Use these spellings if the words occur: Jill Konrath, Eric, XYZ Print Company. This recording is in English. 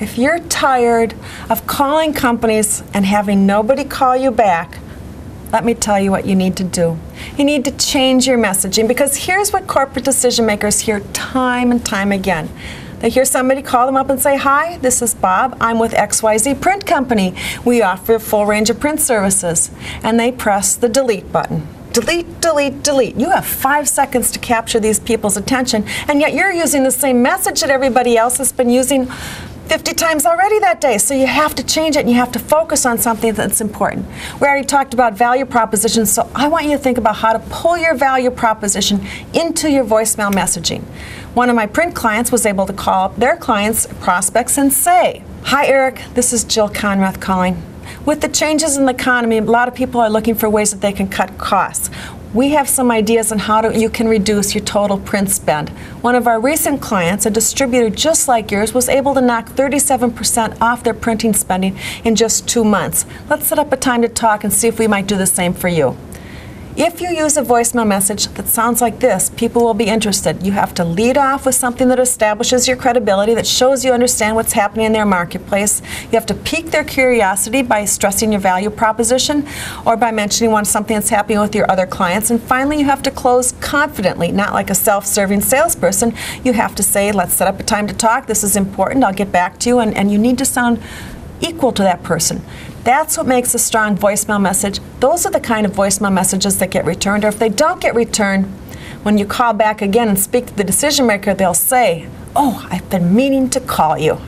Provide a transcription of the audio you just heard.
If you're tired of calling companies and having nobody call you back, let me tell you what you need to do. You need to change your messaging, because here's what corporate decision makers hear time and time again. They hear somebody call them up and say, "Hi, this is Bob. I'm with XYZ Print Company. We offer a full range of print services." And they press the delete button. Delete, delete, delete. You have 5 seconds to capture these people's attention, and yet you're using the same message that everybody else has been using 50 times already that day. So you have to change it, and you have to focus on something that's important. We already talked about value propositions, so I want you to think about how to pull your value proposition into your voicemail messaging. One of my print clients was able to call up their clients, prospects, and say, "Hi Eric, this is Jill Konrath calling. With the changes in the economy, a lot of people are looking for ways that they can cut costs. We have some ideas on how you can reduce your total print spend. One of our recent clients, a distributor just like yours, was able to knock 37% off their printing spending in just 2 months. Let's set up a time to talk and see if we might do the same for you." If you use a voicemail message that sounds like this, people will be interested. You have to lead off with something that establishes your credibility, that shows you understand what's happening in their marketplace. You have to pique their curiosity by stressing your value proposition or by mentioning something that's happening with your other clients. And finally, you have to close confidently, not like a self-serving salesperson. You have to say, "Let's set up a time to talk. This is important. I'll get back to you." And you need to sound equal to that person. That's what makes a strong voicemail message. Those are the kind of voicemail messages that get returned, or if they don't get returned, when you call back again and speak to the decision maker, they'll say, "Oh, I've been meaning to call you."